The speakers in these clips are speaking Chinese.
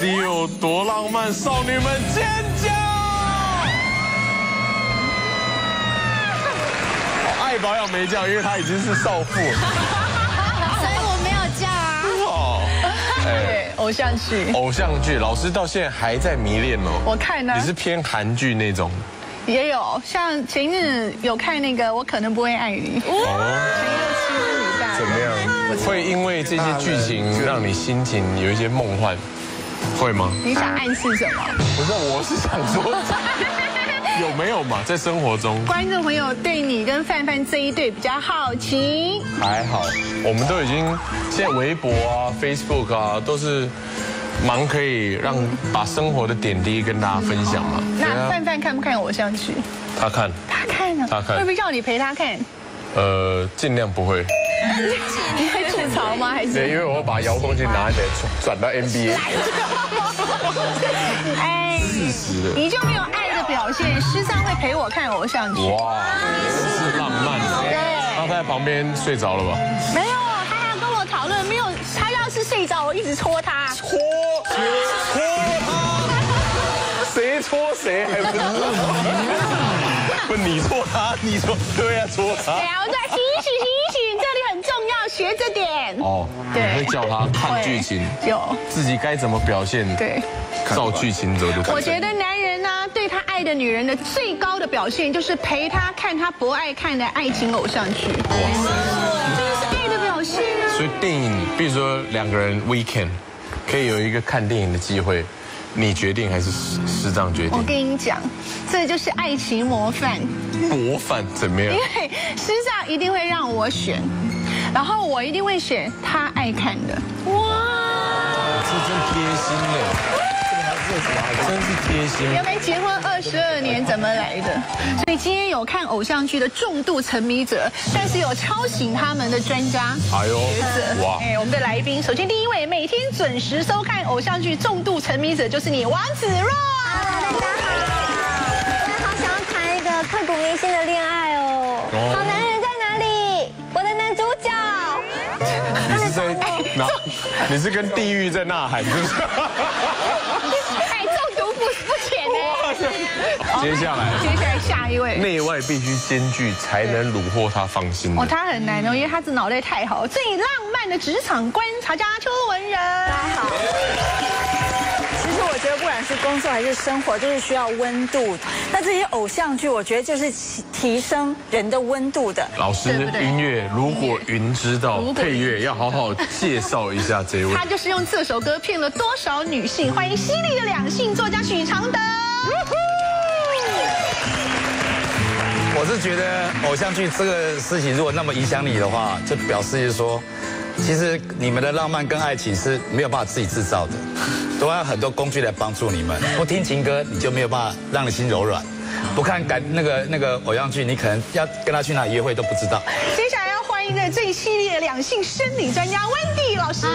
底有多浪漫？少女们尖叫！我爱保养没叫，因为她已经是少妇，所以我没有叫啊。哦，对，偶像剧。偶像剧，老师到现在还在迷恋哦。我看呢，你是偏韩剧那种。 也有，像前一阵有看那个，我可能不会爱你。哦，前一阵怎么样？会因为这些剧情让你心情有一些梦幻，会吗？你想暗示什么？不是，我是想说，有没有嘛？在生活中，观众朋友对你跟范范这一对比较好奇。还好，我们都已经现在微博啊、Facebook 啊都是。 蛮可以让把生活的点滴跟大家分享嘛。那范范看不看偶像剧？他看。他看啊。他看。会不会要你陪他看？尽量不会。你会吐槽吗？还是？对，因为我把遥控器拿起来转到 NBA。哎，你就没有爱的表现，时常会陪我看偶像剧。哇，是浪漫。对。那他在旁边睡着了吧？没有，他还要跟我讨论，没有。他要是睡着，我一直戳他。戳。 戳他，谁戳谁还不知道？不，你戳他，你戳，对啊，戳他。对啊，我在醒一醒，这里很重要，学着点。哦，对，会叫他看剧情，有自己该怎么表现，对，照剧情走就。我觉得男人呢，对他爱的女人的最高的表现，就是陪他看他不爱看的爱情偶像剧。哇塞，这是爱的表现啊。所以电影，比如说两个人 weekend。 可以有一个看电影的机会，你决定还是师长决定？我跟你讲，这就是爱情模范。模范怎么样？因为师长一定会让我选，然后我一定会选他爱看的。哇，这真贴心嘞！真是贴心。要没结婚22年怎么来的？所以今天有看偶像剧的重度沉迷者，但是有敲醒他们的专家学者。哇！哎，我们的来宾，首先第一位。 每天准时收看偶像剧重度沉迷者就是你，王子若。Hello， 大家好。我好想要谈一个刻骨铭心的恋爱哦。好男人在哪里？我的男主角。你是在哪？你是跟地狱在呐喊，是不是？哎，中毒不浅呢。接下来下一位。内外必须兼具，才能虏获他芳心。哦，他很难哦，因为他的脑袋太好，最浪漫的职场观察家邱文。 大家好。其实我觉得，不管是工作还是生活，就是需要温度。那这些偶像剧，我觉得就是提升人的温度的。老师，音乐如果云知道配乐，要好好介绍一下这位。他就是用这首歌骗了多少女性？欢迎犀利的两性作家许常德。我是觉得偶像剧这个事情，如果那么影响你的话，就表示就是说。 其实你们的浪漫跟爱情是没有办法自己制造的，都要很多工具来帮助你们。不听情歌，你就没有办法让你心柔软；不看那个偶像剧，你可能要跟他去哪约会都不知道。接下来要欢迎的这一系列两性生理专家温蒂老师。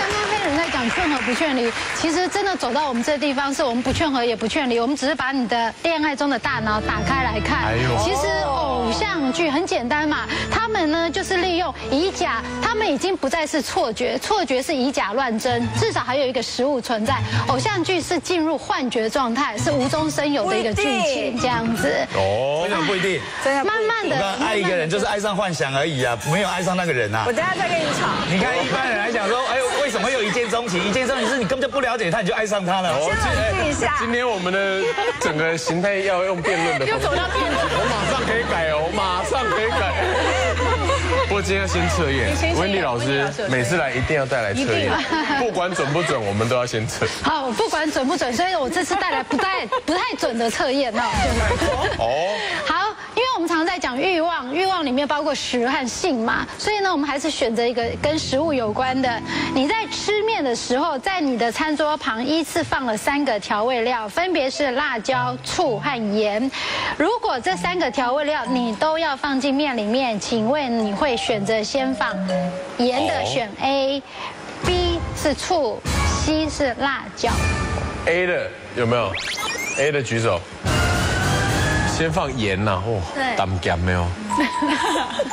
刚刚黑人在讲劝和不劝离，其实真的走到我们这地方，是我们不劝和也不劝离，我们只是把你的恋爱中的大脑打开来看。其实偶像剧很简单嘛。 他们呢，就是利用以假，他们已经不再是错觉，错觉是以假乱真，至少还有一个实物存在。偶像剧是进入幻觉状态，是无中生有的一个剧情，这样子。哦，那不一定，真的。慢慢的，爱一个人就是爱上幻想而已啊，没有爱上那个人啊。我等下再跟你吵。你看一般人来讲说，哎，为什么会有一见钟情？一见钟情是你根本就不了解他，你就爱上他了。我解释一下。今天我们的整个形态要用辩论的。又走到辩论。我马上可以改哦，我马上可以改。 不过今天要先测验，温蒂老师每次来一定要带来测验，不管准不准，我们都要先测。好，不管准不准，所以我这次带来不太准的测验哦。哦，好，因为我们常在讲欲望，欲望里面包括食和性嘛，所以呢，我们还是选择一个跟食物有关的。你在吃面的时候，在你的餐桌旁依次放了3个调味料，分别是辣椒、醋和盐。如果这3个调味料你都要放进面里面，请问？ 你会选择先放盐的选 A，B 是醋 ，C 是辣椒。A 的有没有 ？A 的举手。先放盐呐，哦，胆咸没有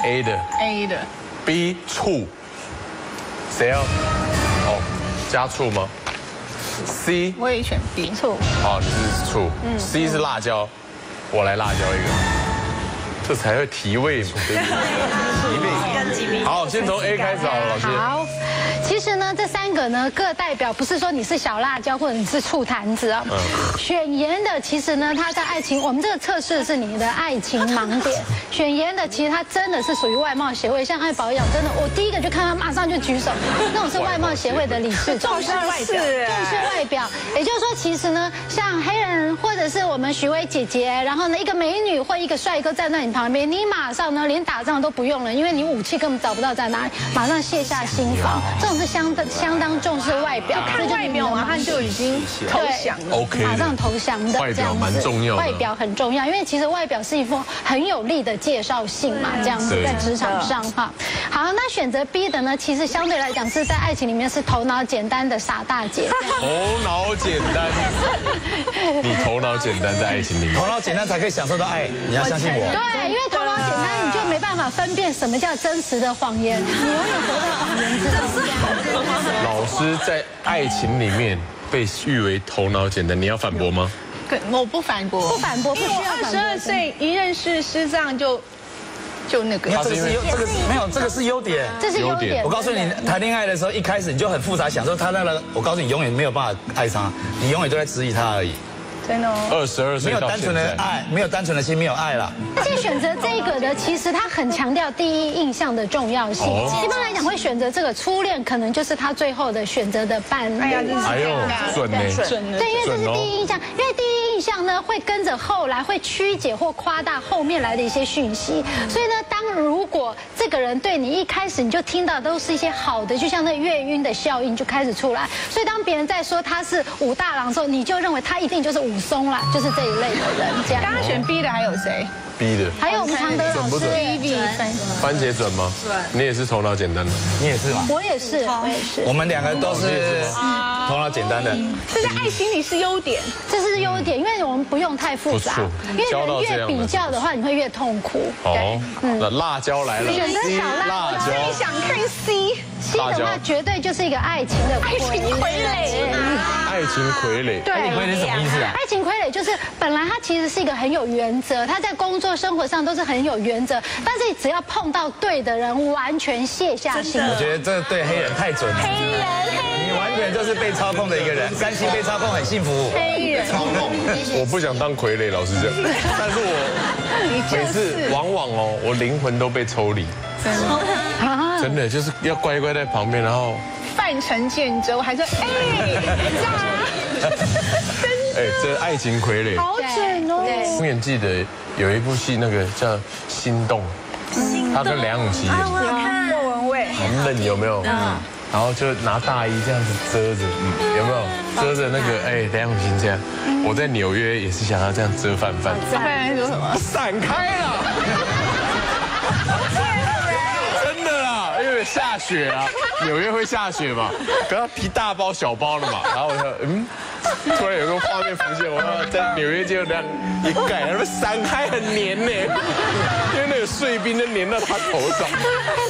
？A 的 B 醋，谁要？哦，加醋吗 ？C， 我也选 B， 醋。哦，你是醋。嗯。C 是辣椒，我来辣椒一个，这才会提味嘛。提味。好，先从 A 开始好了，老师。好，其实呢，这三个呢各代表不是说你是小辣椒或者你是醋坛子啊。选盐的其实呢，它在爱情，我们这个测试是你的爱情盲点。选盐的其实它真的是属于外貌协会，像爱保养，真的我第一个就看他马上就举手，那种是外貌协会的理事，重视外表，也就是说，其实呢，像黑人或者是我们徐薇姐姐，然后呢一个美女或一个帅哥站在你旁边，你马上呢连打仗都不用了，因为你武器根本找不到在哪里，马上卸下心防，这种是相当重视外表，看外表马上就已经投降了 ，OK， 马上投降的，外表蛮重要，外表很重要，因为其实外表是一副很有力的介绍信嘛，这样子在职场上哈。好，那选择 B 的呢，其实相对来讲是在爱情里面是头脑简单的傻大姐。头脑简单，你头脑简单在爱情里面，头脑简单才可以享受到爱，你要相信我。对，因为头脑简单，你就没办法分辨什么叫真实的谎言，你永远活在谎言之中。老师在爱情里面被誉为头脑简单，你要反驳吗？我不反驳，不反驳，因为我22岁一认识师丈就那个，这个没有，这个是优点，这是优点。我告诉你，谈恋爱的时候一开始你就很复杂，想说他那个，我告诉你，永远没有办法爱他，你永远都在质疑他而已。真的哦，22岁没有单纯的爱，没有单纯的心，没有爱了。而且选择这个的，其实他很强调第一印象的重要性。一般来讲会选择这个初恋，可能就是他最后的选择的伴侣。哎呀，准哎，准对，因为这是第一印象，因为第一。印象呢会跟着后来会曲解或夸大后面来的一些讯息，所以呢，如果这个人对你一开始你就听到都是一些好的，就像那眩晕的效应就开始出来，所以当别人在说他是武大郎的时候，你就认为他一定就是武松啦，就是这一类的人。这样，刚刚选 B 的还有谁？B 的，还有我们常德老师 ，B 番茄准吗？准，你也是头脑简单的，你也是吗？我也是，我们两个都是头脑简单的。这在爱情里是优点，这是优点，因为我们不用太复杂，因为人越比较的话，你会越痛苦。哦，那辣椒来了，选择小辣椒，你想看 C 的话，绝对就是一个爱情的爱情傀儡，对，爱情傀儡什么意思啊？爱情傀儡就是本来他其实是一个很有原则，他在工作。生活上都是很有原则，但是只要碰到对的人，完全卸下心。我觉得这对黑人太准了。黑人，你完全就是被操控的一个人。三星被操控很幸福。黑人操控，我不想当傀儡，老实讲。但是我每次往往哦，我灵魂都被抽离。真的就是要乖乖在旁边，然后范成建州还说哎。这爱情傀儡好准哦！永远记得有一部戏，那个叫《心动》，他跟梁咏琪演的，莫文蔚很冷有没有？然后就拿大衣这样子遮着，有没有？遮着那个梁咏琪这样。我在纽约也是想要这样遮范。范说什么？闪开了！真的啦，因为下雪啊，纽约会下雪嘛，不要提大包小包了嘛。然后我说突然有个画面浮现，我在纽约街这样一盖，那伞还很黏呢，因为那个碎冰都黏到他头上，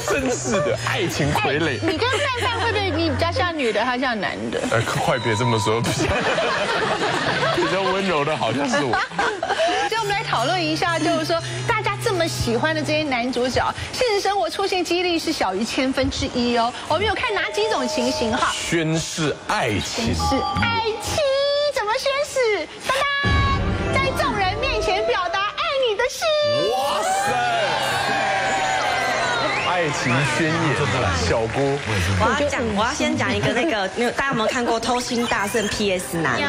真是的，爱情傀儡。你跟范范会不会你比较像女的，他像男的？快别这么说，比较温柔的好像是我。所以我们来讨论一下，就是说大家这么喜欢的这些男主角，现实生活出现几率是小于1/1000哦。我们有看哪几种情形哈？宣誓爱情。宣誓爱情。宣誓，当当，在众人面前表达爱你的心。哇塞！爱情宣言，小郭，我要先讲一个那个，大家有没有看过《偷心大圣 PS 男》？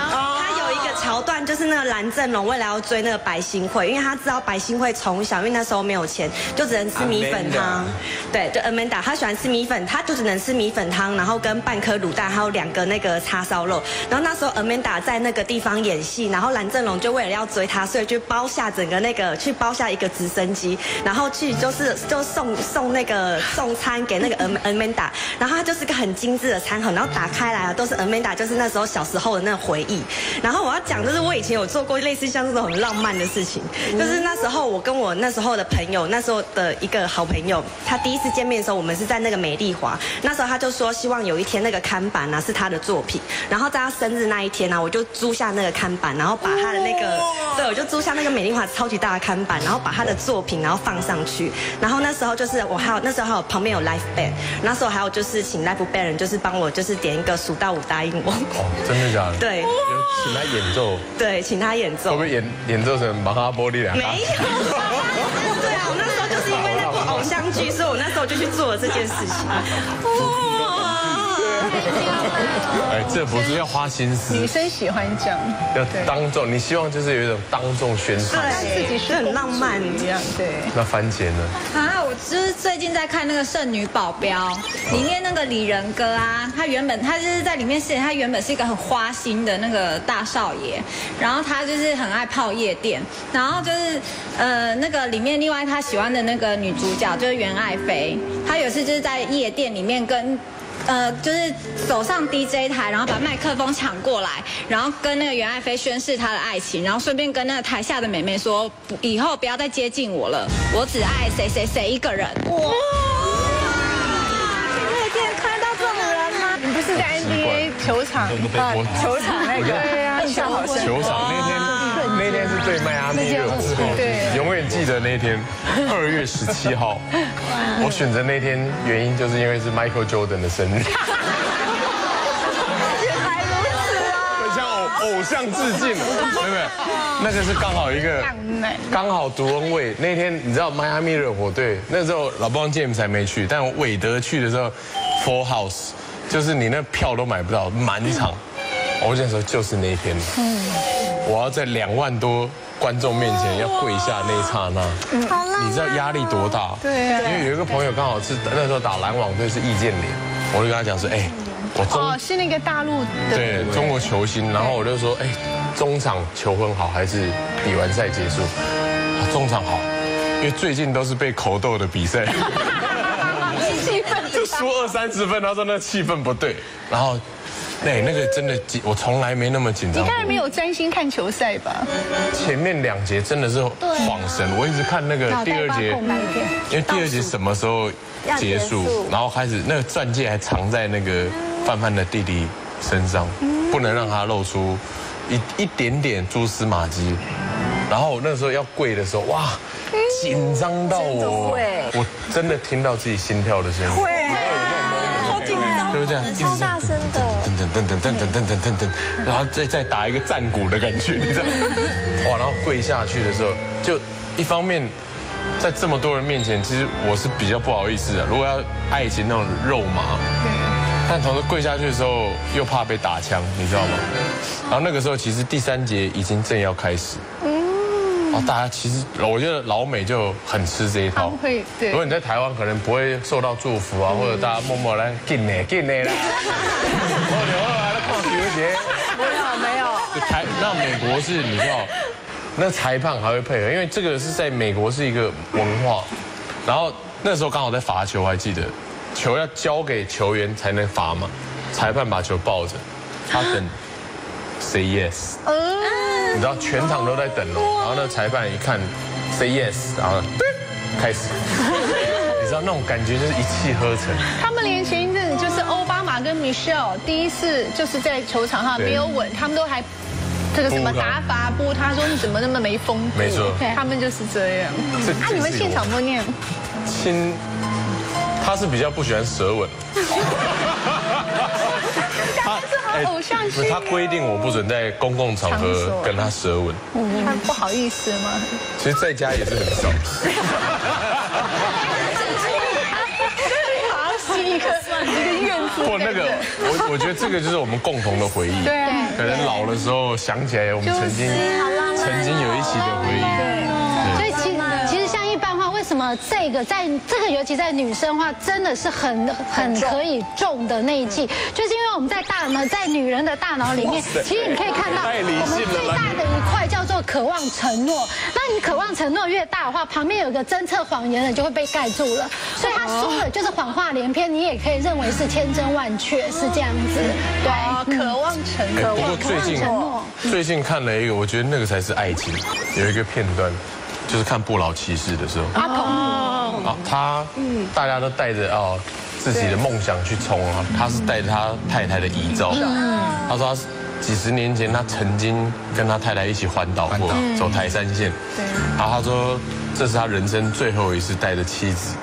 桥段就是那个蓝正龙为了要追那个白新慧，因为他知道白新慧从小因为那时候没有钱，就只能吃米粉汤。对，就 Amanda， 他喜欢吃米粉，他就只能吃米粉汤，然后跟半颗卤蛋，还有2个那个叉烧肉。然后那时候 Amanda 在那个地方演戏，然后蓝正龙就为了要追他，所以就包下整个那个去包下一个直升机，然后去就送那个送餐给那个 Amanda， 然后他就是个很精致的餐盒，然后打开来啊都是 Amanda， 就是那时候小时候的那个回忆。然后我要。讲，就是我以前有做过类似像这种很浪漫的事情，就是那时候我跟我那时候的朋友，那时候的一个好朋友，他第一次见面的时候，我们是在那个美丽华，那时候他就说希望有一天那个看板啊是他的作品，然后在他生日那一天啊，我就租下那个看板，然后把他的那个，对，我就租下那个美丽华超级大的看板，然后把他的作品然后放上去，然后那时候就是我还有那时候还有旁边有 live band， 那时候还有就是请 live band 人就是帮我就是点一个数到五答应我，真的假的？对。 请他演奏，对，请他演奏，会不会演奏成《马哈波利》啊？没有，对啊，我那时候就是因为那部偶像剧，所以我那时候就去做了这件事情。哇，哎，这不是要花心思，女生喜欢这样，要当众，你希望就是有一种当众宣传，对，自己是很浪漫一样，对。那番茄呢？啊，我就是最近在看那个《剩女保镖》，里面那个李仁哥啊，他就是在里面饰演，他原本是一个很花心的那个大少爷，然后他就是很爱泡夜店，然后就是那个里面另外他喜欢的那个女主角就是袁爱妃，她有一次就是在夜店里面跟。 就是走上 DJ 台，然后把麦克风抢过来，然后跟那个袁爱妃宣誓她的爱情，然后顺便跟那个台下的妹妹说，以后不要再接近我了，我只爱谁谁谁一个人。哇！你有看到这种人吗？你不是在 NBA 球场啊？球场那个对啊，印象好深。球场那天，那天是对迈阿密热火，对，永远记得那天，2月17号。 我选择那天原因就是因为是 Michael Jordan 的生日。原来如此啊！很像偶像致敬，对不对？那个是刚好一个，刚好独恩卫那天，你知道迈阿密热火队那时候老帮 James 还没去，但韦德去的时候 ，Full House 就是你那票都买不到，满场。我那时候就是那一天，我要在2万多。 观众面前要跪下那一刹那，你知道压力多大？对啊，因为有一个朋友刚好是那时候打篮网队是易建联，我就跟他讲说，哎，我是那个大陆的对中国球星，然后我就说，哎，中场求婚好还是比完赛结束？啊，中场好，因为最近都是被口斗的比赛，气氛就输20-30分，他说那气氛不对，然后。 对，那个真的紧，我从来没那么紧张。你当然没有专心看球赛吧？前面2节真的是恍神，我一直看那个第2节，因为第2节什么时候结束，然后开始那个钻戒还藏在那个范范的弟弟身上，不能让他露出一点点蛛丝马迹。然后那时候要跪的时候，哇，紧张到我真的听到自己心跳的声音。 这样超大声的，噔噔噔噔噔噔噔噔噔，然后再打一个战鼓的感觉，你知道？哇，然后跪下去的时候，就一方面在这么多人面前，其实我是比较不好意思的。如果要爱情那种肉麻，但同时跪下去的时候又怕被打枪，你知道吗？然后那个时候其实第3节已经正要开始，哦，大家其实我觉得老美就很吃这一套。会，对。如果你在台湾可能不会受到祝福啊，或者大家默默来敬你敬你啦。我来看球鞋。没有没有。那美国是你知道，那裁判还会配合，因为这个是在美国是一个文化。然后那时候刚好在罚球，还记得球要交给球员才能罚嘛，裁判把球抱着，他等 say yes。 你知道全场都在等哦，然后那裁判一看 ，say yes， 然后对，开始。你知道那种感觉就是一气呵成。他们连前一阵子就是奥巴马跟 Michelle 第一次就是在球场上没有吻，他们都还这个什么打法不，他说你怎么那么没风度？没错，他们就是这样。啊，你们现场默念？亲，他是比较不喜欢舌吻。 偶像剧，他规定我不准在公共场合跟他舌吻。他不好意思吗？其实在家也是很少。好像是一个院子。或那个，我觉得这个就是我们共同的回忆。对，可能老的时候想起来，我们曾经有一起的回忆。所以其实像一般话，为什么在这个尤其在女生话，真的是很可以中的那一季，就是因为。 我们在女人的大脑里面，其实你可以看到，我们最大的一块叫做渴望承诺。那你渴望承诺越大的话，旁边有个侦测谎言的就会被盖住了。所以他说的就是谎话连篇，你也可以认为是千真万确，是这样子。对，渴望承诺。不过最近最近看了一个，我觉得那个才是爱情。有一个片段，就是看《不老骑士》的时候，阿童木啊，他大家都带着哦自己的梦想去冲啊，他是带着他太太的遗照，他说他几十年前他曾经跟他太太一起环岛过，走台山线，然后他说这是他人生最后一次带着妻子。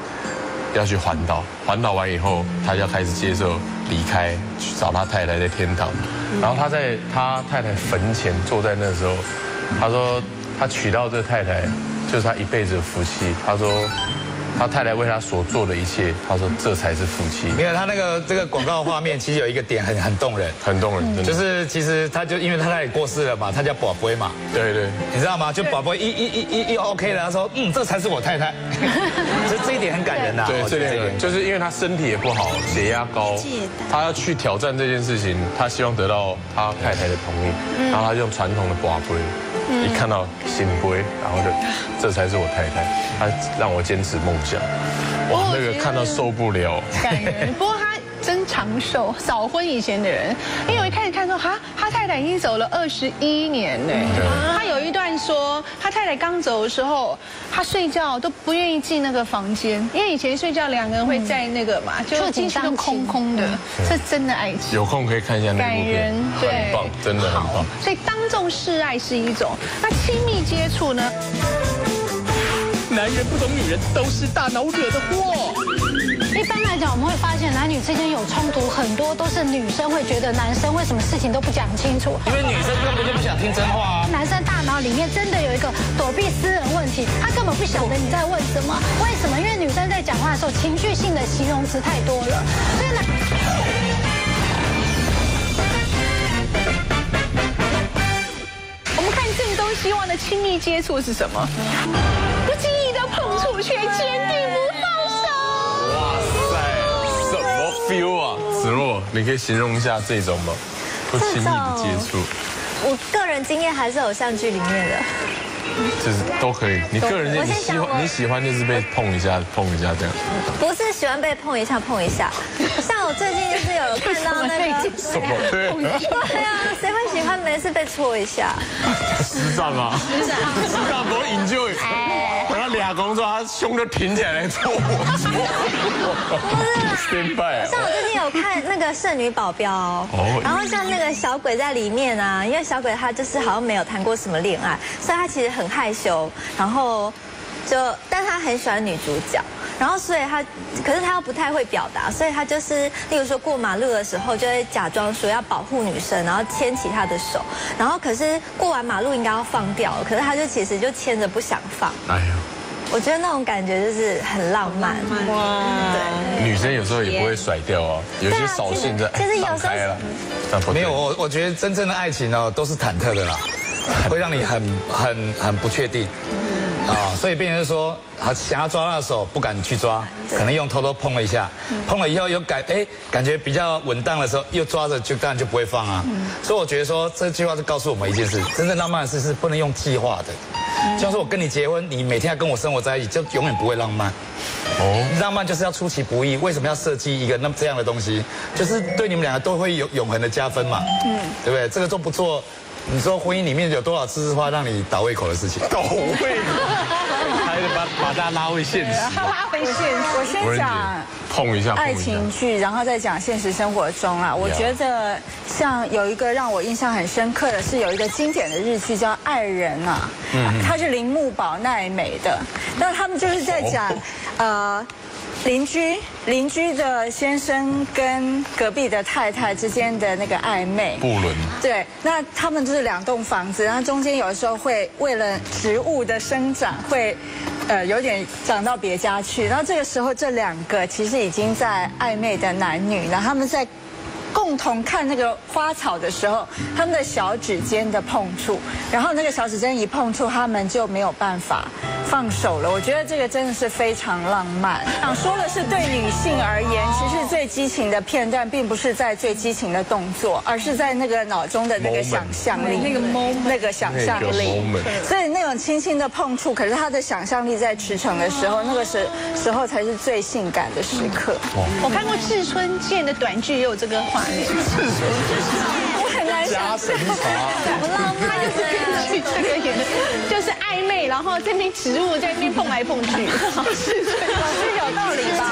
要去环岛，环岛完以后，他要开始接受离开，去找他太太的天堂。然后他在他太太坟前坐在那时候，他说他娶到这太太就是他一辈子的福气。他说他太太为他所做的一切，他说这才是福气。没有他那个这个广告画面，其实有一个点很动人，很动人，就是其实他就因为他太太也过世了嘛，他叫宝贝嘛，对对，你知道吗？就宝贝一 OK 了，他说这才是我太太。 这一点很感人呐，对，这点就是因为他身体也不好，血压高，他要去挑战这件事情，他希望得到他太太的同意，然后他用传统的寡龟，一看到新龟，然后就这才是我太太，他让我坚持梦想，哇，那个看到受不了，感人。不过他真长寿，早婚以前的人，因为我一开始看说哈，他太太已经走了21年呢，他有一段说他太太刚走的时候。 他睡觉都不愿意进那个房间，因为以前睡觉两个人会在那个嘛，就进去都空空的，是真的爱情。有空可以看一下那部片，很棒，真的很棒。所以当众示爱是一种，那亲密接触呢？男人不懂女人都是大脑惹的祸。一般来讲，我们会发现男女之间有冲突，很多都是女生会觉得男生为什么事情都不讲清楚，因为女生根本就不想听真话啊。男生大脑里面真的有一个躲避私人问题，他根本不晓得你在问什么，为什么？因为女生在讲话的时候，情绪性的形容词太多了，所以呢。 更多希望的亲密接触是什么？不经意的碰触，却坚定不放手。哇塞，什么 feel 啊！子洛，你可以形容一下这种吗？不亲密的接触。我个人经验还是偶像剧里面的。就是都可以，你个人经验你喜欢就是被碰一下碰一下这样。不是喜欢被碰一下碰一下，像我最近就是有看到那个。什么？对。对啊，谁会？ 每次被戳一下，师长啊，师长多引咎。等他俩工作，他胸就挺起来戳我。失败。像我最近有看那个《剩女保镖》，然后像那个小鬼在里面啊，因为小鬼他就是好像没有谈过什么恋爱，所以他其实很害羞，然后就，但他很喜欢女主角。 然后，所以他，可是他又不太会表达，所以他就是，例如说过马路的时候，就会假装说要保护女生，然后牵起她的手，然后可是过完马路应该要放掉，可是他就其实就牵着不想放。哎呀，我觉得那种感觉就是很浪漫。哇，对，女生有时候也不会甩掉啊，有些扫兴的，就是有时候没有我觉得真正的爱情哦，都是忐忑的啦，会让你很不确定。 啊，所以变成说，啊，想要抓他的手不敢去抓，可能用偷偷碰了一下，碰了以后有感觉比较稳当的时候，又抓着就当然就不会放啊。所以我觉得说这句话就告诉我们一件事：真正浪漫的事是不能用计划的。就像是我跟你结婚，你每天要跟我生活在一起，就永远不会浪漫。哦，浪漫就是要出其不意。为什么要设计一个那么这样的东西？就是对你们两个都会有永恒的加分嘛。嗯，对不对？这个都不做。 你说婚姻里面有多少次是花让你倒胃口的事情？倒胃口，还得把大家拉回现实。拉回现实。我先讲碰一下爱情剧，然后再讲现实生活中啊。我觉得像有一个让我印象很深刻的是有一个经典的日剧叫《爱人》啊，它是铃木保奈美的，那他们就是在讲邻居的先生跟隔壁的太太之间的那个暧昧，不伦。对，那他们就是2栋房子，然后中间有的时候会为了植物的生长会。 有点长到别家去，然后这个时候这2个其实已经在暧昧的男女，然后他们在共同看那个花草的时候，他们的小指尖的碰触，然后那个小指尖一碰触，他们就没有办法放手了。我觉得这个真的是非常浪漫。想说的是，对女性而言，其实最激情的片段并不是在最激情的动作，而是在那个脑中的那个想象力，那个想象力。所以。 轻轻的碰触，可是他的想象力在驰骋的时候，那个时候才是最性感的时刻。我看过志村健的短剧，也有这个画面。我很难家审查，怎么浪漫？他就是根据这个演的，就是暧昧，然后这边植物在那边碰来碰去，是有道理吧？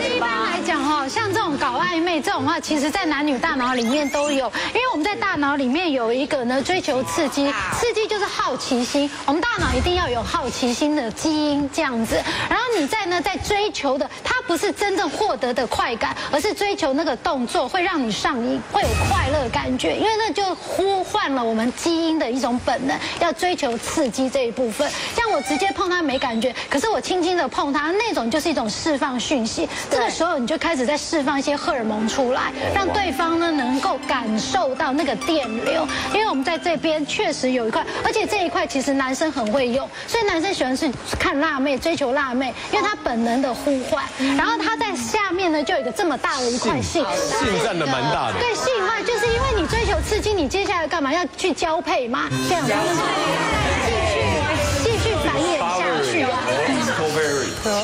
一般来讲哈，像这种搞暧昧这种话，其实在男女大脑里面都有，因为我们在大脑里面有一个呢追求刺激，刺激就是好奇心，我们大脑一定要有好奇心的基因这样子，然后你在追求的，它不是真正获得的快感，而是追求那个动作会让你上瘾，会有快乐感觉，因为那就呼唤了我们基因的一种本能，要追求刺激这一部分。像我直接碰它没感觉，可是我轻轻的碰它，那种就是一种释放讯息。这个时候你就开始在释放一些荷尔蒙出来，让对方呢能够感受到那个电流。因为我们在这边确实有一块，而且这一块其实男生很会用，所以男生喜欢是看辣妹，追求辣妹，因为他本能的呼唤，然后他在下面呢就有一个这么大的一块性，性占的蛮大的。对，性爱就是因为你追求刺激，你接下来干嘛要去交配嘛？这样子继续繁衍下去啊，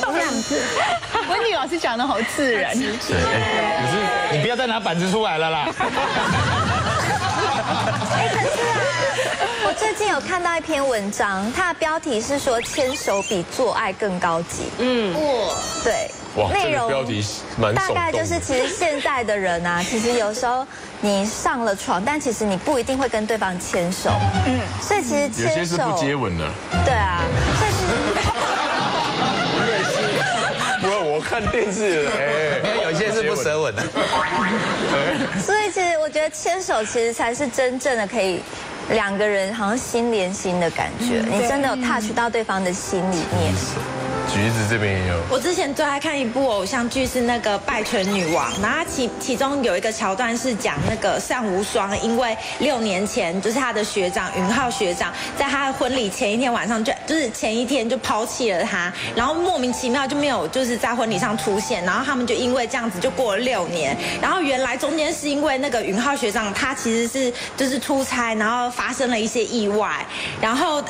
这样子。文女老师讲的好自然，对，你不要再拿板子出来了啦。我最近有看到一篇文章，它的标题是说牵手比做爱更高级。嗯，哇，对，内容标题蛮耸动的，大概就是其实现在的人啊，其实有时候你上了床，但其实你不一定会跟对方牵手。嗯，所以其实有些是不接吻的。对啊，所以其实不是我看电视，哎，有些是不舌吻的。所以其实我觉得牵手其实才是真正的可以。两个人好像心连心的感觉，你真的有 touch 到对方的心里面。橘子这边也有。我之前最爱看一部偶像剧是那个《拜权女王》，然后其中有一个桥段是讲那个单无双，因为6年前就是他的学长云浩学长，在他的婚礼前一天晚上就是前一天就抛弃了他，然后莫名其妙就没有就是在婚礼上出现，然后他们就因为这样子就过了6年，然后原来中间是因为那个云浩学长他其实是就是出差，然后发生了一些意外，然后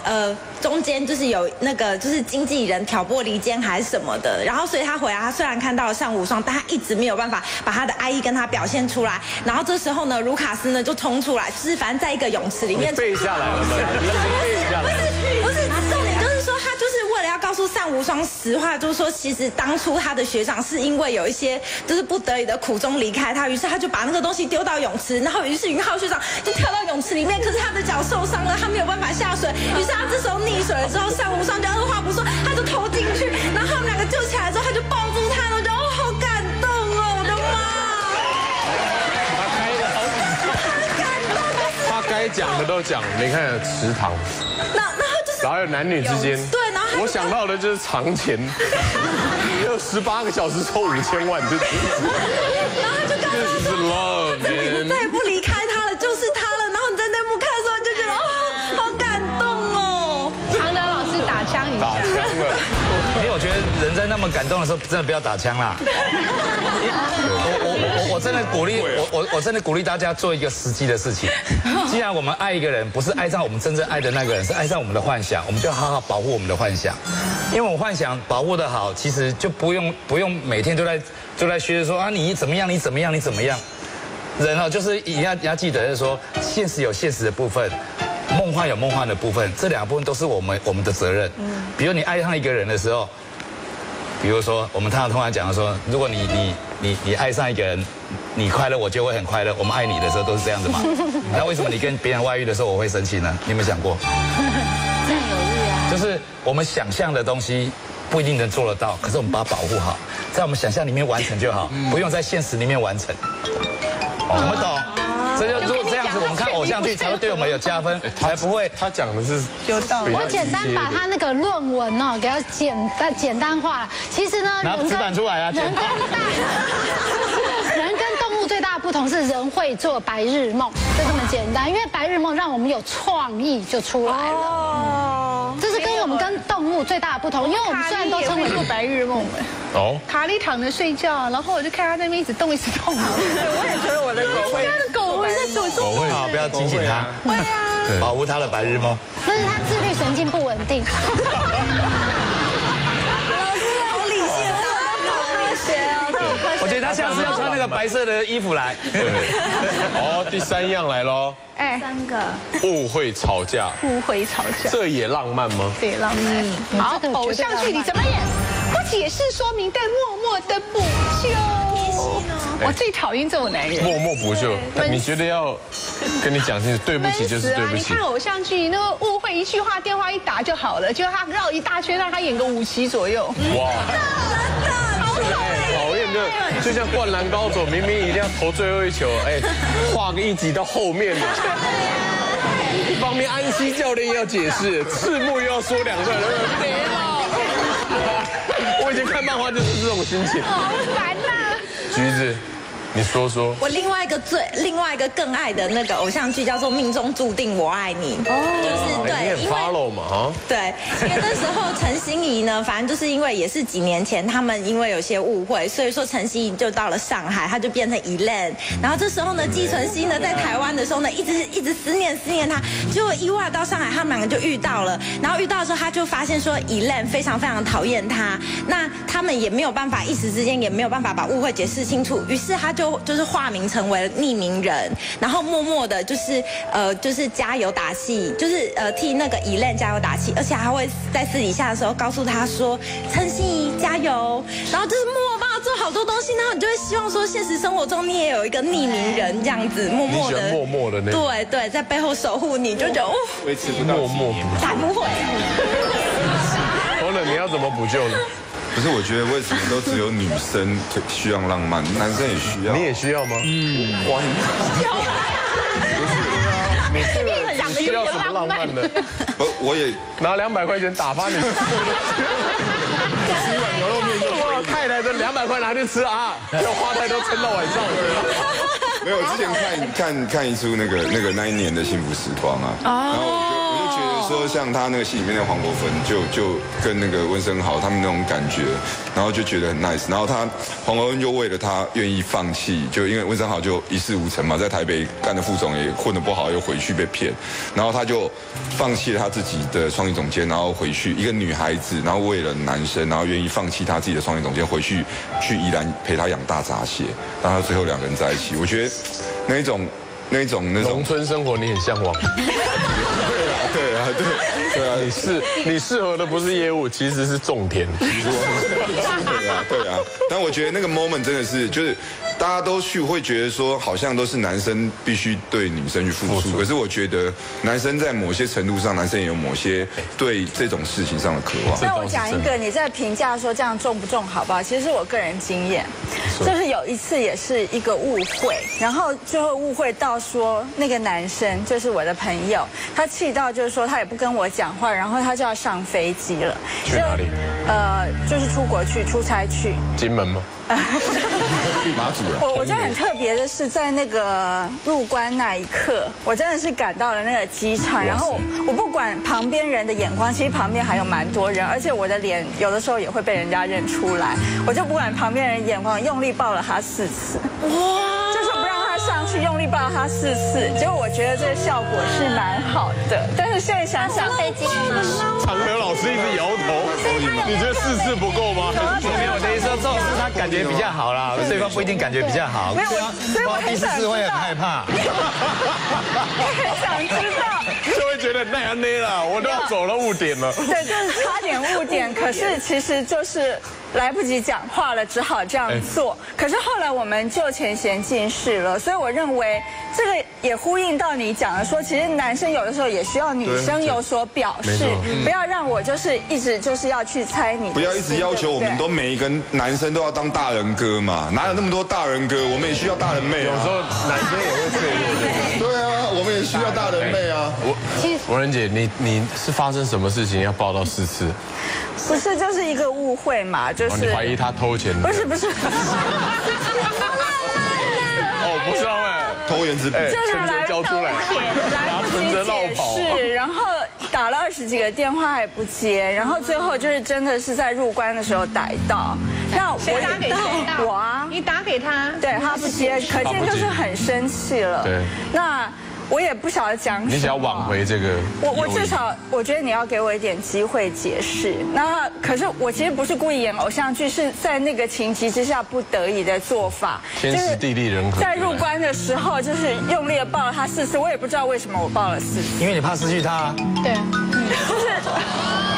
中间就是有那个就是经纪人挑拨离间还是什么的，然后所以他回来，他虽然看到了单无双，但他一直没有办法把他的爱意跟他表现出来。然后这时候呢，卢卡斯呢就冲出来，就是反正在一个泳池里面背下来了，不是，重点就是说他就是为了要告诉单无双实话，就是说其实当初他的学长是因为有一些就是不得已的苦衷离开他，于是他就把那个东西丢到泳池，然后于是云浩学长就跳到泳池里面，可是他的脚受伤了，他没有办法下水，于是他这时候溺水了之后，单无双就二话不说，他就投进去，然后他们两个救起来之后，他就抱住他了，我就哦，好感动哦，我的妈！他该讲的都讲，你看池塘，然后就是，然后有男女之间，对，然后我想到的就是藏钱，有18个小时抽5000万，就，然后就告诉他，你再也不离开他了，就是他了，然后你在那幕看的时候，就觉得哦，好感动哦。常德老师打枪一下。因为我觉得人在那么感动的时候，真的不要打枪啦。我真的鼓励我真的鼓励大家做一个实际的事情。既然我们爱一个人，不是爱上我们真正爱的那个人，是爱上我们的幻想，我们就好好保护我们的幻想。因为我们幻想保护得好，其实就不用每天都在学着说啊你怎么样你怎么样你怎么样。人哦，就是你要记得是说，现实有现实的部分。梦幻有梦幻的部分，这两部分都是我们的责任。比如你爱上一个人的时候，比如说我们通常讲说，如果你爱上一个人，你快乐我就会很快乐。我们爱你的时候都是这样子嘛。那为什么你跟别人外遇的时候我会生气呢？你有没有想过？占有欲啊。就是我们想象的东西不一定能做得到，可是我们把它保护好，在我们想象里面完成就好，不用在现实里面完成。我们懂。这就如果这样子，我们看偶像剧才会对我们有加分，才不会。他讲的是有道理。我简单把他那个论文哦，给他简单化了。其实呢，拿纸板出来啊，人跟动物最大的不同是人会做白日梦，就这么简单。因为白日梦让我们有创意就出来了。这是跟我们跟动物最大的不同，因为我们虽然都称为做白日梦。哦，卡莉躺着睡觉，然后我就看他那边一直动一直动。我也觉得我的狗会。我会啊，不要警醒他，对啊，保护他的白日梦。不是他自律神经不稳定。老师好理性，好科学哦。我觉得他下次要穿那个白色的衣服来。哦，第三样来咯。哎，三个。误会吵架。误会吵架。这也浪漫吗？这也浪漫。好，偶像剧你怎么演？不解释说明，但默默的补救。 我最讨厌这种男人，默默补救。你觉得要跟你讲清楚，对不起就是对不起。你看偶像剧，那个误会一句话，电话一打就好了，就他绕一大圈，让他演个5期左右。哇，真的，好讨厌的，就像灌篮高手，明明一定要投最后一球，哎，画个1集到后面了。一方面安西教练要解释，赤木又要说2段，别了。我以前看漫画就是这种心情，好烦呐。 橘子，你说说。我另外一个更爱的那个偶像剧叫做《命中注定我爱你》，就是对，因为嘛，对，因为那时候陈欣怡呢，反正就是因为也是几年前他们因为有些误会，所以说陈欣怡就到了上海，她就变成Elaine。然后这时候呢，季纯熙呢在台湾的时候呢，一直思念她，结果意外到上海，他们两个就遇到了。然后遇到的时候，他就发现说Elaine非常讨厌他，那他们也没有办法，一时之间也没有办法把误会解释 清楚，于是他就是化名成为匿名人，然后默默的，就是加油打气，就是替那个Elaine加油打气，而且还会在私底下的时候告诉他说：“陈欣怡加油。”然后就是默默帮他做好多东西，然后你就会希望说，现实生活中你也有一个匿名人这样子，默默的那对对，在背后守护你，就觉得哦，维持不到默默，才不会。我冷，你要怎么补救呢？ 不是，我觉得为什么都只有女生需要浪漫，男生也需要。你也需要吗？嗯，我需要。不是，你需要什么浪漫呢？我也拿200块钱打发你。吃一碗牛肉面就够了，太太的200块拿去吃啊，不要花太多撑到晚上。没有，之前看一出那一年的幸福时光啊，然后我就觉得。 说像他那个戏里面的黄国芬，就跟那个温升豪他们那种感觉，然后就觉得很 nice。然后黄国芬就为了他愿意放弃，就因为温升豪就一事无成嘛，在台北干的副总也混得不好，又回去被骗，然后他就放弃了他自己的创意总监，然后回去一个女孩子，然后为了男生，然后愿意放弃他自己的创意总监，回去宜兰陪他养大闸蟹，然后最后2个人在一起。我觉得那种农村生活你很向往。 对啊，你适合的不是业务，其实是种田。对啊，但我觉得那个 moment 真的是，就是大家都去会觉得说，好像都是男生必须对女生去付出，可是我觉得男生在某些程度上，男生也有某些对这种事情上的渴望。那我讲一个，你在评价说这样重不重好不好？其实我个人经验，就是有一次也是一个误会，然后最后误会到说那个男生就是我的朋友，他气到。 就是说他也不跟我讲话，然后他就要上飞机了。去哪里？就是出国去出差去。金门吗？马祖啊。我觉得很特别的是，在那个入关那一刻，我真的是赶到了那个机场。然后我不管旁边人的眼光，其实旁边还有蛮多人，而且我的脸有的时候也会被人家认出来。我就不管旁边人眼光，用力抱了他4次。哇！ 上去用力抱他4次，结果我觉得这个效果是蛮好的，但是现在想想，飞机场合老师一直摇头，你觉得4次不够吗？没有，我的意思说，这次他感觉比较好啦，对方不一定感觉比较好，没有，所以我很想知道，很害怕，很想知道，就会觉得那样那啦，我都要走了5点了，对，就是差点误点，可是其实就是。 来不及讲话了，只好这样做。可是后来我们就前嫌尽释了，所以我认为这个也呼应到你讲的说，其实男生有的时候也需要女生有所表示，不要让我就是一直就是要去猜你。不要一直要求我们都每一个男生都要当大人哥嘛，哪有那么多大人哥？我们也需要大人妹。有时候男生也会脆弱。对啊，我们也需要大人妹啊。文仁姐，你是发生什么事情要报到4次？ 不是，就是一个误会嘛，就是你怀疑他偷钱？不是，哦，不是浪漫，偷人之辈，就是来交出来，来不及解释，然后打了20几个电话还不接，然后最后就是真的是在入关的时候逮到。 那我打给他，我啊，你打给他，对他不接，可见就是很生气了。对，那我也不晓得讲什么。你想要挽回这个？我至少我觉得你要给我一点机会解释。那可是我其实不是故意演偶像剧，是在那个情急之下不得已的做法。天时地利人和。在入关的时候，就是用力的抱了他4次，我也不知道为什么我抱了4次。因为你怕失去他。对，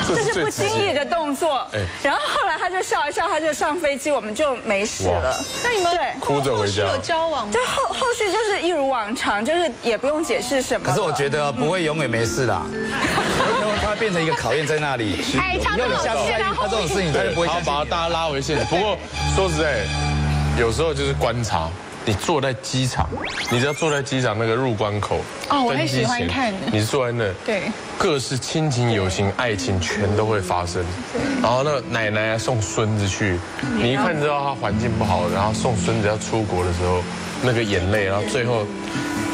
就是不经意的动作。然后后来他就笑一笑，他就上飞机，我们就没事了。那你们对哭着回家？有交往？就后续就是一如往常，就是也不用解释什么。可是我觉得不会永远没事啦，因为它变成一个考验在那里。哎，他这种事情，他就不会。然后把大家拉回现实。不过说实在，有时候就是观察。你坐在机场，你只要坐在机场那个入关口，哦，我很喜欢看。你坐在那，对，各式亲情、友情、爱情全都会发生。然后那奶奶送孙子去，你一看知道她环境不好，然后送孙子要出国的时候，那个眼泪，然后最后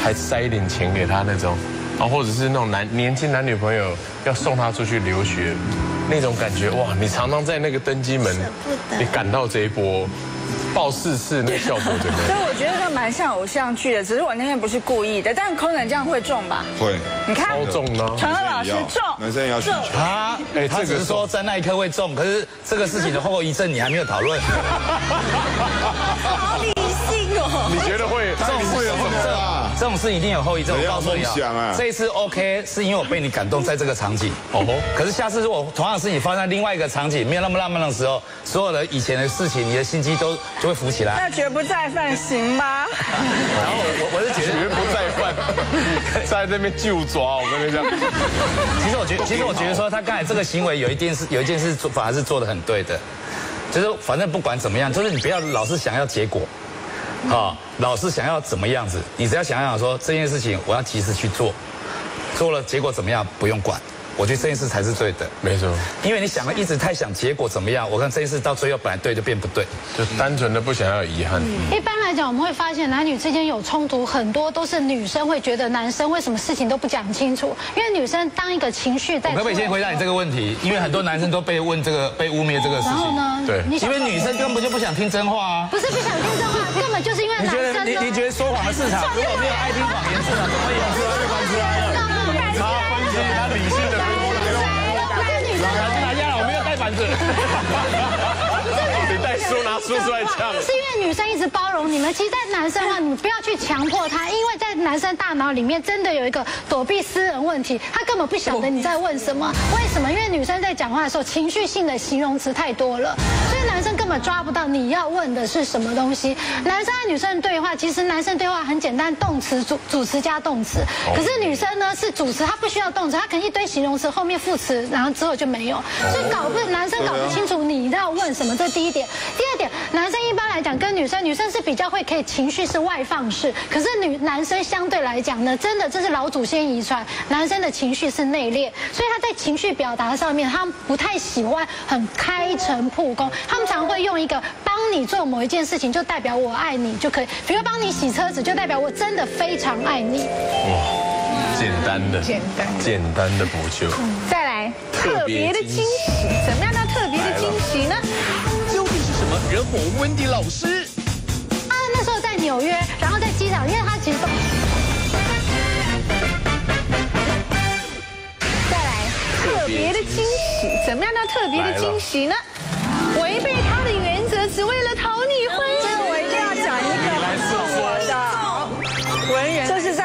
还塞一点钱给她那种，然后或者是那种年轻男女朋友要送她出去留学，那种感觉哇！你常常在那个登机门，你感到这一波。爆4次那个效果，对不对？所以我觉得那蛮像偶像剧的，只是我那天不是故意的。但空人这样会中吧？会，你看，超中呢。陈恩老师中，男生也要中啊！哎，他只是说在那一刻会中，可是这个事情的后遗症你还没有讨论。好理性哦！你觉得会？这种事一定有后遗症。我告诉你啊，这一次 OK 是因为我被你感动，在这个场景。哦吼！可是下次如果同样的事情发生另外一个场景，没有那么浪漫的时候，所有的以前的事情，你的心机都。就会浮起来，那绝不再犯行吗？然后我是觉得绝不再犯，在那边就抓我跟你讲。其实我觉得说他刚才这个行为有一件事做法是做得很对的，就是反正不管怎么样，就是你不要老是想要结果，啊，老是想要怎么样子，你只要想想说这件事情我要及时去做，做了结果怎么样不用管。我觉得这件事才是对的，没错。因为你想了一直太想结果怎么样，我看这件事到最后本来对就变不对，就单纯的不想要遗憾。一般来讲，我们会发现男女之间有冲突，很多都是女生会觉得男生为什么事情都不讲清楚，因为女生当一个情绪在。我可不可以先回答你这个问题？因为很多男生都被问这个被污蔑这个事情。然后呢？对，因为女生根本就不想听真话啊。不是不想听真话，根本就是因为男生。你觉得说谎的市场如果没有爱听谎言市场，怎么有出来就关出来了？他分析他理性的。来呀！我没有带板子。你带书拿书出来讲。是因为女生一直包容你们，其实，在男生的话，你不要去强迫他，因为在男生大脑里面真的有一个躲避私人问题，他根本不晓得你在问什么。为什么？因为女生在讲话的时候，情绪性的形容词太多了，所以男生根本抓不到你要问的是什么东西。男生和女生对话，其实男生对话很简单，动词主词加动词。可是女生呢是主词，她不需要动词，她可能一堆形容词后面副词，然后之后就没有。所以男生搞不清楚你要问什么，这第一点。第二点，男生一般来讲跟女生是比较会可以情绪是外放式，可是男生相对来讲呢，真的这是老祖先遗传，男生的情绪是内敛，所以他在情绪表达上面，他不太喜欢很开诚布公，他们常会用一个帮你做某一件事情就代表我爱你就可以，比如帮你洗车子就代表我真的非常爱你。哇，简单的补救。再来。特别的惊喜，怎么样叫特别的惊喜呢？究竟是什么惹火温迪老师？啊，那时候在纽约，然后在机场，因为他其实都。再来，特别的惊喜，怎么样叫特别的惊喜呢？违背他的原则，只为了讨你欢心。这个我一定要讲一个很送我的文人。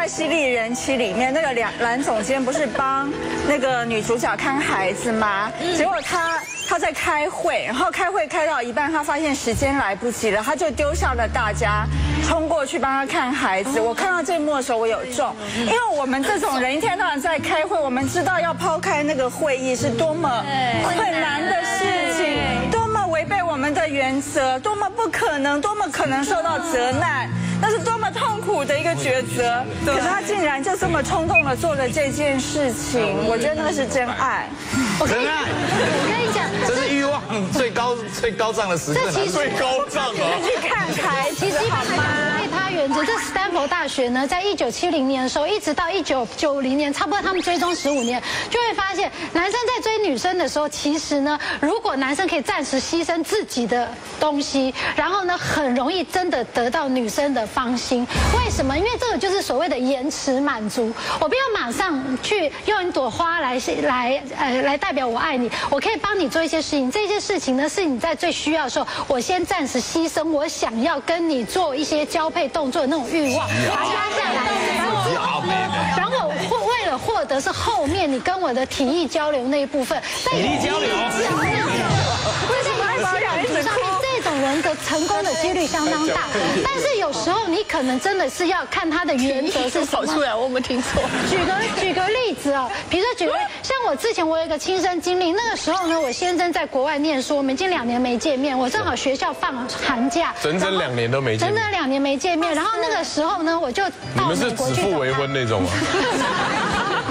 《犀利人妻》里面那个蓝总监不是帮那个女主角看孩子吗？结果他在开会，然后开会开到一半，他发现时间来不及了，他就丢下了大家，冲过去帮他看孩子。我看到这一幕的时候，我有中，因为我们这种人一天到晚在开会，我们知道要抛开那个会议是多么困难的事情，多么违背我们的原则，多么不可能，多么可能受到责难。那是多么痛苦的一个抉择，可是他竟然就这么冲动的做了这件事情，我觉得那是真爱。真爱，我跟你讲，这是欲望最高涨的时刻，最高涨了。你去看台，其实好吗？因为他原则，这斯坦福头大学呢，在1970年的时候，一直到1990年，差不多他们追踪15年，就会发现男生在追女生的时候，其实呢，如果男生可以暂时牺牲自己的东西，然后呢，很容易真的得到女生的芳心。为什么？因为这个就是所谓的延迟满足。我不要马上去用一朵花来代表我爱你，我可以帮你做一些事情。这些事情呢，是你在最需要的时候，我先暂时牺牲我想要跟你做一些交配动作的那种欲望，把它压下来，然后为了获得是后面你跟我的体力交流那一部分。体力交流，为什么在养殖上面这种人的成功的几率相当大？但是有时候你可能真的是要看他的原则是什么。出来，我没听错。举个例子啊，比如说像我之前我有一个亲身经历，那个时候呢，我先生在国外念书，我们已经2年没见面，我正好学校放寒假，整2年都没见，整2年没见面。然后那个时候呢，我就你们是指腹为婚那种吗？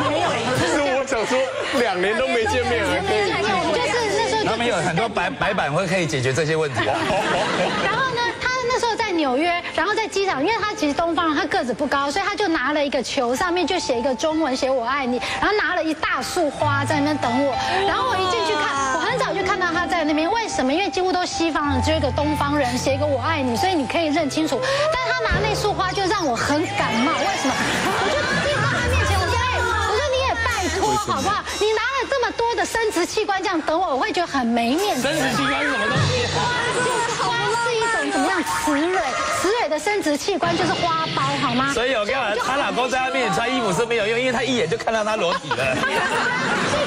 没有，是我想说2年都没见面还可以。他们有很多白板会可以解决这些问题。然后呢，他那时候在纽约，然后在机场，因为他其实东方人，他个子不高，所以他就拿了一个球，上面就写一个中文，写我爱你，然后拿了一大束花在那边等我。然后我一进去看，我很早就看到他在那边。为什么？因为几乎都西方人，只有一个东方人写一个我爱你，所以你可以认清楚。但他拿那束花就让我很感冒。为什么？我就进到他面前，我说：“哎，我说你也拜托好不好？你拿了这么多的生殖器官这样等我，我会觉得很没面子。”生殖器官是什么东西？花是一种怎么样雌蕊的生殖器官就是花苞，好吗？所以我跟你讲，她老公在她面前穿衣服是没有用，因为他一眼就看到她裸体了。所以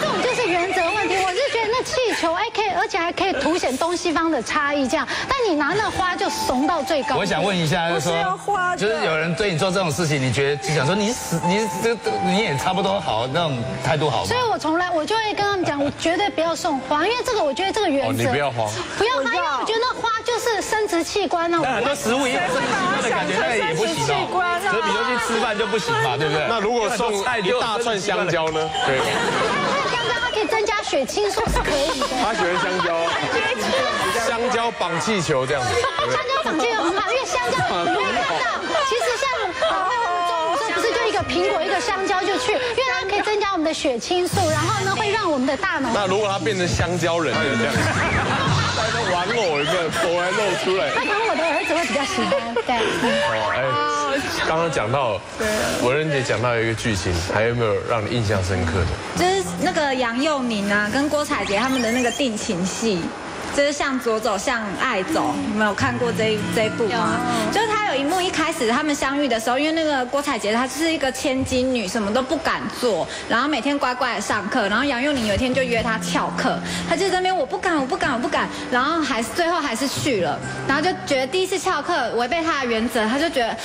这种就是原则问题。我是觉得那气球哎可以，而且还可以凸显东西方的差异这样。但你拿那花就怂到最高。我想问一下，就是说，就是有人对你做这种事情，你觉得就想说你也差不多好那种态度好吗？所以我从来我就会跟他们讲，我绝对不要送花，因为这个我觉得这个原则。你不要花。不要花，因为我觉得那花就是生殖器官啊。但很多食物也有生殖器官的感觉，那也不行啊。所以比如去吃饭就不行嘛，对不对？那如果送一大串香蕉呢？对。香蕉它可以增加血清素，是可以的。他喜欢香蕉。香蕉绑气球这样子。香蕉绑气球很好，因为香蕉你会看到，其实像。苹果一个香蕉就去，因为它可以增加我们的血清素，然后呢会让我们的大脑。那如果他变成香蕉人就这样，大家玩我一个，头还露出来。那可能我的儿子会比较喜欢。对。哦，哎，刚刚讲到，文仁姐讲到一个剧情，还有没有让你印象深刻的？就是那个杨佑宁啊，跟郭采洁他们的那个定情戏。就是向左走，向爱走，你们有看过这一部吗？就是他有一幕一开始他们相遇的时候，因为那个郭采洁她是一个千金女，什么都不敢做，然后每天乖乖的上课，然后杨佑宁有一天就约她翘课，她就在那边我不敢，然后最后还是去了，然后就觉得第一次翘课违背她的原则，她就觉得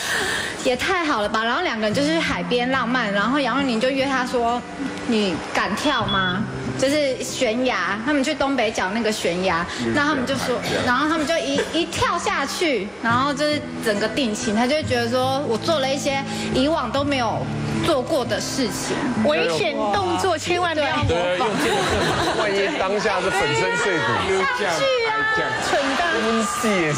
也太好了吧，然后2个人就去海边浪漫，然后杨佑宁就约她说：“你敢跳吗？”就是悬崖，他们去东北角那个悬崖，那他们就说，然后他们就一跳下去，然后就是整个定情，他就觉得说我做了一些以往都没有做过的事情，危险动作千万不要模仿，万一当下是粉身碎骨，下去啊，蠢蛋，谢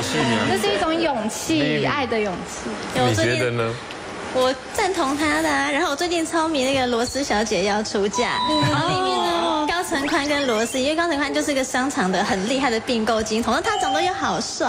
谢，这是一种勇气，爱的勇气，你觉得呢？我赞同他的，然后我最近超迷那个罗斯小姐要出嫁，然后里面呢高承宽跟罗斯，因为高承宽就是一个商场的很厉害的并购金童，他长得又好帅，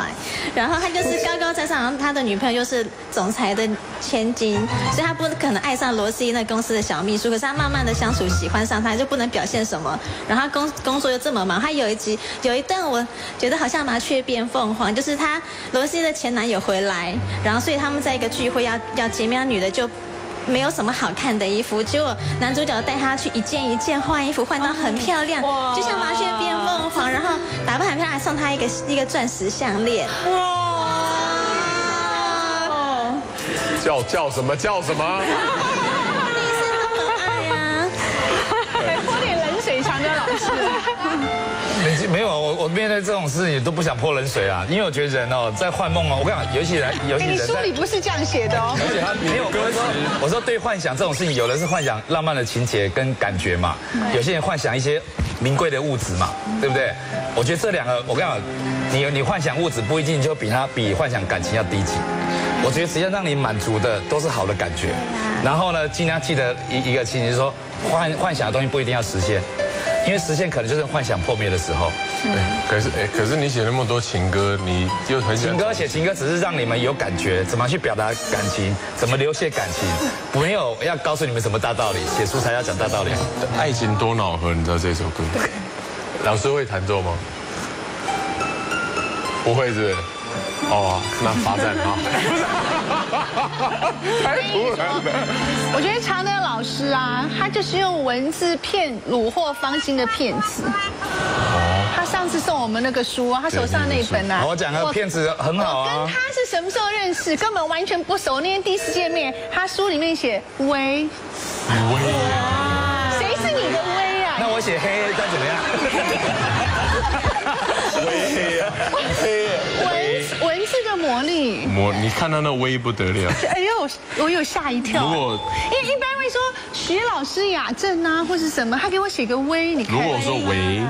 然后他就是高高在上，然后他的女朋友又是总裁的千金，所以他不可能爱上罗斯那公司的小秘书，可是他慢慢的相处喜欢上他，就不能表现什么，然后他工作又这么忙，他有一段我觉得好像麻雀变凤凰，就是他罗斯的前男友回来，然后所以他们在一个聚会要见面。女的就没有什么好看的衣服，结果男主角带她去一件一件换衣服，换到很漂亮，就像麻雀变凤凰，然后打扮很漂亮，送她一个钻石项链。哇！叫什么？第一次那么爱呀！泼点冷水，强哥老师。没有，我面对这种事情都不想泼冷水啊，因为我觉得人哦，在幻梦哦，我跟你讲，尤其人，你书里不是这样写的哦。而且他没有歌词。我说对幻想这种事情，有的是幻想浪漫的情节跟感觉嘛，有些人幻想一些名贵的物质嘛，对不对？我觉得这两个，我跟你讲，你幻想物质不一定就比幻想感情要低级。我觉得只要让你满足的都是好的感觉。然后呢，尽量记得一个情形，说幻想的东西不一定要实现，因为实现可能就是幻想破灭的时候。可是你写那么多情歌，你又很喜欢写情歌，只是让你们有感觉，怎么去表达感情，怎么流泻感情，没有要告诉你们什么大道理，写书才要讲大道理。爱情多瑙河，你知道这首歌？老师会弹奏吗？不会是？哦，那罚站啊！太突然了。我觉得常德老师啊，他就是用文字骗虏获芳心的骗子。他上次送我们那个书啊，他手上那本啊，我讲的骗子很好啊。我跟他是什么时候认识？根本完全不熟。那天第一次见面，他书里面写“威”，谁是你的威啊？那我写黑，那怎么样？威啊，黑。 文字的魔力，你看到那威不得了。哎呦，我有吓一跳。因为一般会说徐老师雅正啊，或是什么，他给我写个威，你看。如果我说威，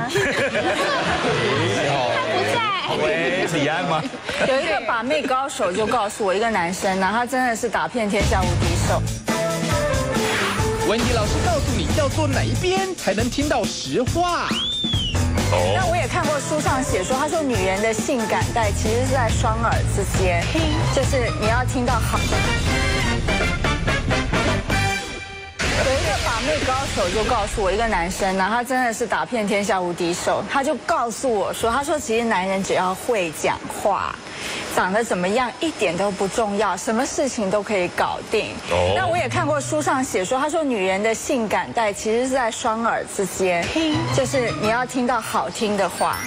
他不在。喂，李安吗？有一个把妹高手就告诉我，一个男生呢，他真的是打遍天下无敌手。文怡老师告诉你要坐哪一边才能听到实话。 那我也看过书上写说，他说女人的性感带其实是在双耳之间，就是你要听到好。有一个把妹高手就告诉我，一个男生呢，他真的是打遍天下无敌手，他就告诉我说，他说其实男人只要会讲话，长得怎么样一点都不重要，什么事情都可以搞定。那我也看过书上写说，他说女人的性感带其实是在双耳之间，就是你要听到好听的话。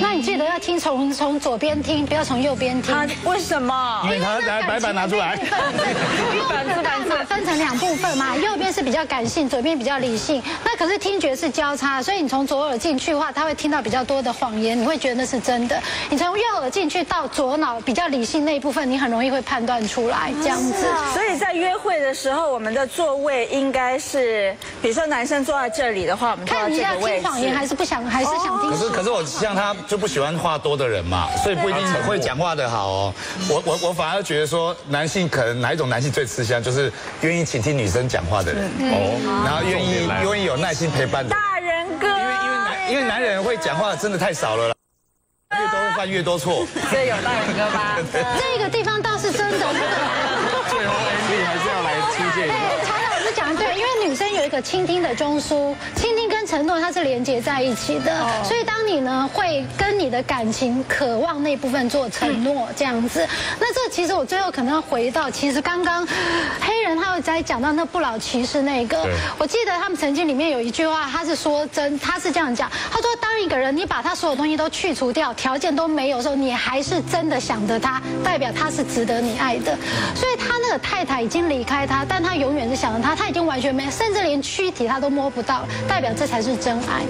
那你记得要听从左边听，不要从右边听。为什么？因为他来白板拿出来，板子分成两部分嘛，右边是比较感性，左边比较理性。那可是听觉是交叉，所以你从左耳进去的话，他会听到比较多的谎言，你会觉得那是真的。你从右耳进去到左脑。 比较理性那一部分，你很容易会判断出来这样子。所以在约会的时候，我们的座位应该是，比如说男生坐在这里的话，我们看你要听谎言还是不想，还是想听。可是我像他就不喜欢话多的人嘛，所以不一定会讲话的好哦。我反而觉得说，男性可能哪一种男性最吃香，就是愿意倾听女生讲话的人哦，然后愿意有耐心陪伴的。大人哥，因为男人会讲话真的太少了啦。 越多犯越多错，所以有大人哥吧？这个地方倒是真的。最后 MV 还是要来推荐一下。曹老师讲对，因为女生有一个倾听的中枢，倾听跟承诺它是连接在一起的，所以当你呢会跟你的感情渴望那部分做承诺这样子。那这其实我最后可能要回到，其实刚刚黑人他有在讲到那不老骑士那个，我记得他们曾经里面有一句话，他是说真，他是这样讲，他说当一个人你把他所有东西都去除掉。 条件都没有的时候，你还是真的想着他，代表他是值得你爱的。所以他那个太太已经离开他，但他永远是想着他，他已经完全没，甚至连躯体他都摸不到，代表这才是真爱。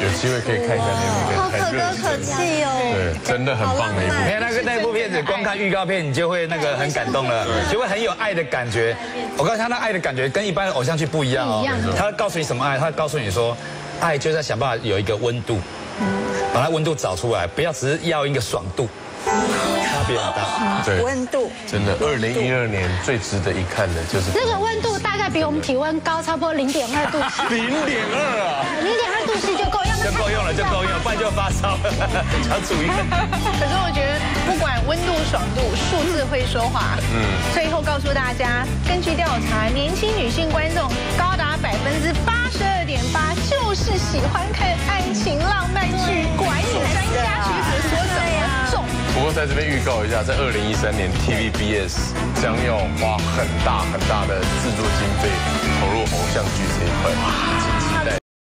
有机会可以看一下那部片，好可歌可泣哦。对，真的很棒的一部片。你看那部片子，光看预告片你就会那个很感动了，就会很有爱的感觉。我告诉他那爱的感觉跟一般的偶像剧不一样哦。他告诉你什么爱？他告诉你说，爱就是要想办法有一个温度。 把它温度找出来，不要只是要一个爽度，差别很大。对，温度真的，2012年最值得一看的就是那个温度，大概比我们体温高差不多0.2度。0.2啊！0.2度C就够，要不然就够用了，就够用了，不然就发烧了。常煮一个。可是我觉得，不管温度、爽度，数字会说话。最后告诉大家，根据调查，年轻女性观众高达82.8%就是喜欢看爱情浪漫剧，管你专家学者说怎么重。不过在这边预告一下，在2013年 TVBS 将要花很大很大的制作经费投入偶像剧这一块。